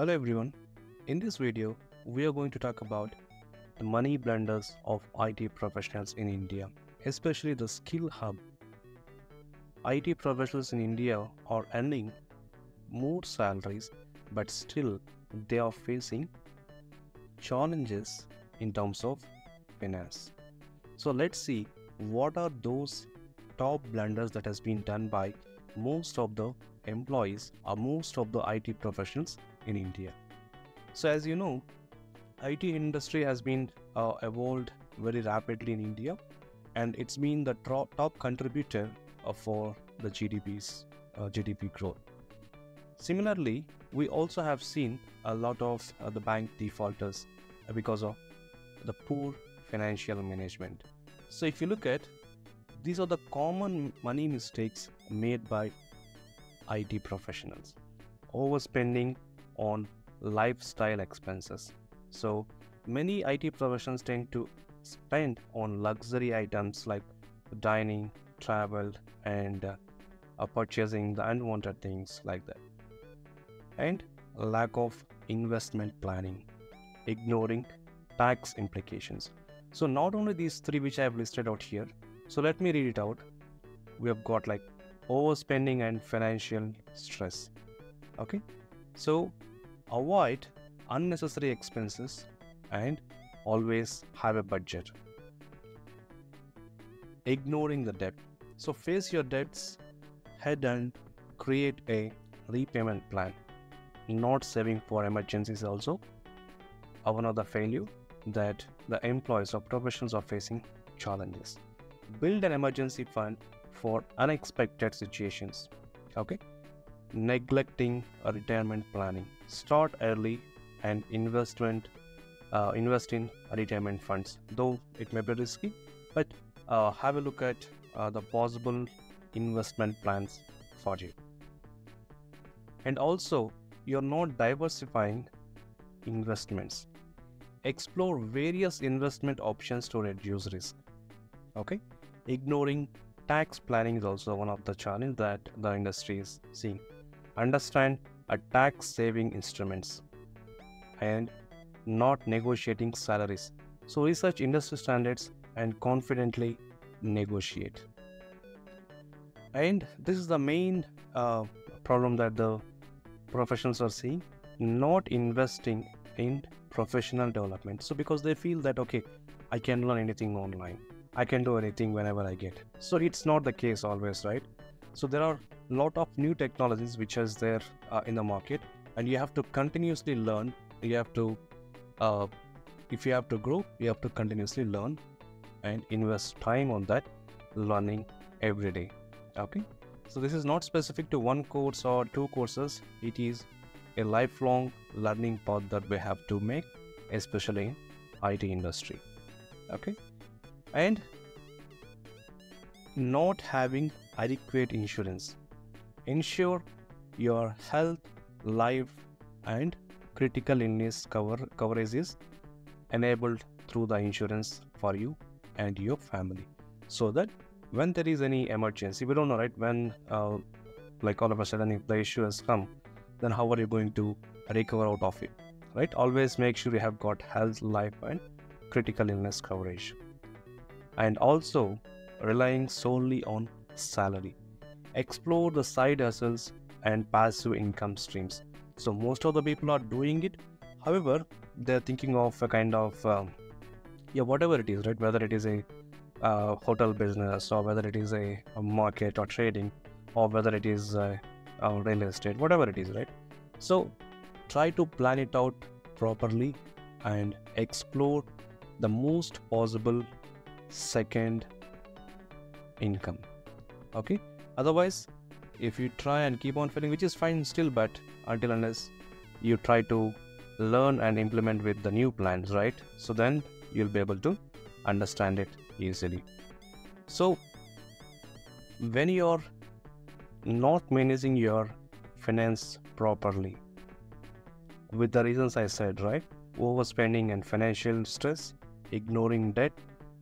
Hello everyone, in this video we are going to talk about the money blunders of IT professionals in India, especially the skill hub. IT professionals in India are earning more salaries, but still they are facing challenges in terms of finance. So let's see what are those top blunders that has been done by most of the employees or most of the IT professionals in India. So as you know, IT industry has been evolved very rapidly in India, and it's been the top contributor for the GDP growth. Similarly, we also have seen a lot of the bank defaulters because of the poor financial management. So if you look at, these are the common money mistakes made by IT professionals. Overspending on lifestyle expenses. So many IT professionals tend to spend on luxury items like dining, travel, and purchasing the unwanted things like that. And lack of investment planning, ignoring tax implications. So not only these three which I have listed out here, so let me read it out. We have got like overspending and financial stress. Okay, so avoid unnecessary expenses and always have a budget. Ignoring the debt. So face your debts head on, create a repayment plan. Not saving for emergencies also another failure that the employees or professionals are facing challenges. Build an emergency fund for unexpected situations. Okay. Neglecting a retirement planning. Start early and invest in retirement funds. Though it may be risky, but have a look at the possible investment plans for you. And also, you're not diversifying investments. Explore various investment options to reduce risk. Okay, ignoring tax planning is also one of the challenges that the industry is seeing. Understand tax saving instruments and not negotiating salaries. So research industry standards and confidently negotiate. And this is the main problem that the professionals are seeing, not investing in professional development. So because they feel that, okay, I can learn anything online. I can do anything whenever I get. So it's not the case always, right? So there are a lot of new technologies which is there in the market, and you have to continuously learn. You have to, if you have to grow, you have to continuously learn and invest time on that learning every day. Okay. So this is not specific to one course or two courses. It is a lifelong learning path that we have to make, especially in IT industry. Okay. And not having adequate insurance. Ensure your health, life, and critical illness coverage is enabled through the insurance for you and your family, so that when there is any emergency, we don't know, right? When like all of a sudden if the issue has come, then how are you going to recover out of it, right? Always make sure you have got health, life, and critical illness coverage. And also relying solely on salary. Explore the side hustles and passive income streams. So most of the people are doing it. However, they're thinking of a kind of, whatever it is, right? Whether it is a hotel business, or whether it is a market or trading, or whether it is a real estate, whatever it is, right? So try to plan it out properly and explore the most possible second income. Okay, otherwise if you try and keep on failing, which is fine still, but until unless you try to learn and implement with the new plans, right? So then you'll be able to understand it easily. So when you're not managing your finance properly, with the reasons I said, right? Overspending and financial stress, ignoring debt,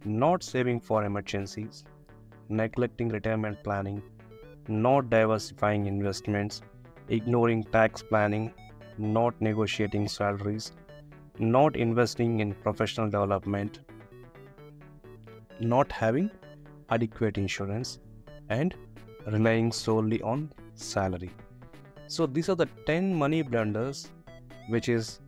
not saving for emergencies, neglecting retirement planning, not diversifying investments, ignoring tax planning, not negotiating salaries, not investing in professional development, not having adequate insurance, and relying solely on salary. So these are the 10 money blunders which is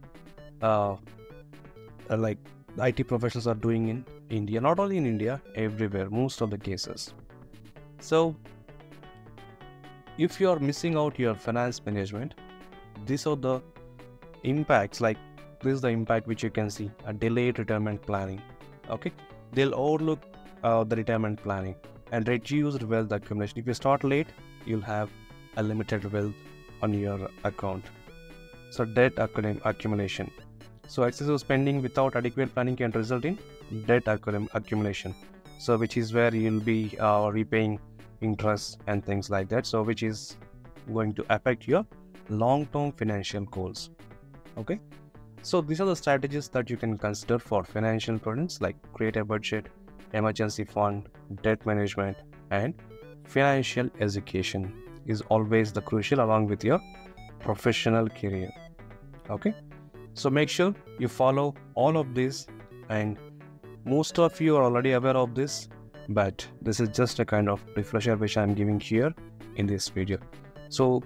like IT professionals are doing in India, not only in India, everywhere, most of the cases. So if you are missing out your finance management, these are the impacts. Like this is the impact which you can see: a delayed retirement planning. Okay, they'll overlook the retirement planning and reduced wealth accumulation. If you start late, you'll have a limited wealth on your account. So debt accumulation. So excessive spending without adequate planning can result in debt accumulation. So which is where you'll be repaying interest and things like that. So which is going to affect your long-term financial goals. Okay. So these are the strategies that you can consider for financial prudence, like create a budget, emergency fund, debt management, and financial education is always the crucial along with your professional career. Okay. So make sure you follow all of this, and most of you are already aware of this, but this is just a kind of refresher which I'm giving here in this video. So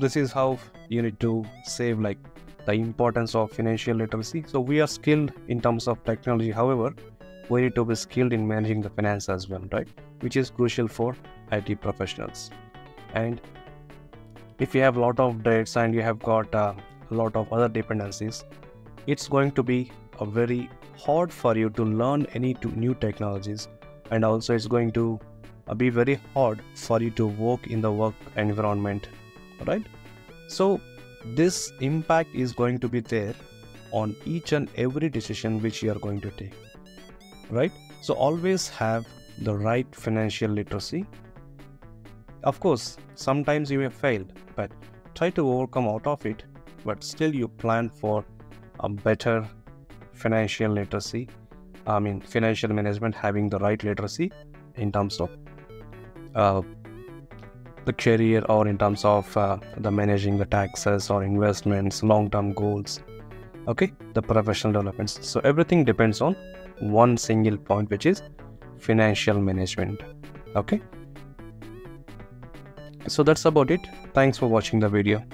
this is how you need to save, like the importance of financial literacy. So we are skilled in terms of technology, however, we need to be skilled in managing the finance as well, right? Which is crucial for IT professionals. And if you have a lot of debts and you have got a lot of other dependencies, it's going to be a very hard for you to learn any new technologies, and also it's going to be very hard for you to work in the work environment, right? So this impact is going to be there on each and every decision which you are going to take, right? So always have the right financial literacy. Of course, sometimes you may fail, but try to overcome out of it, but still you plan for a better financial literacy, I mean financial management, having the right literacy in terms of the career, or in terms of the managing the taxes or investments, long-term goals, okay, the professional developments. So everything depends on one single point, which is financial management. Okay, so that's about it. Thanks for watching the video.